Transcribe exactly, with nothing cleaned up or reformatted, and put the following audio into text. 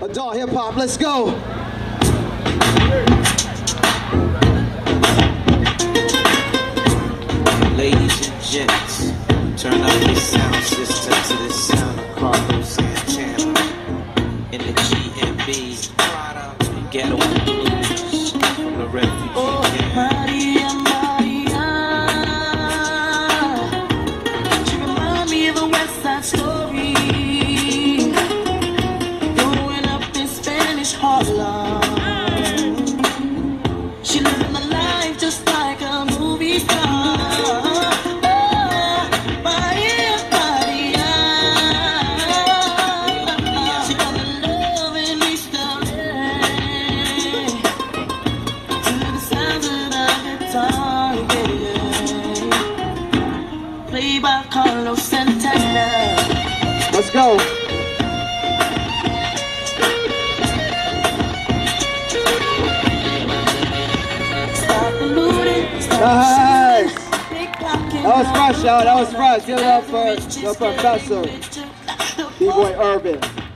Adult hip hop, let's go. Ladies and gents, turn up your sound system to the sound of Carlos Santana in the G M B's ghetto blues from the refugee oh, Maria, Maria, she remind me of a West Side Story. Growing up in Spanish Harlem, she living the life just like a movie star. Played by Carlos Santana. Let's go. Stop polluting. Nice. That was fresh, y'all. That was fresh. Give it up for the professor, B-Boy Urban.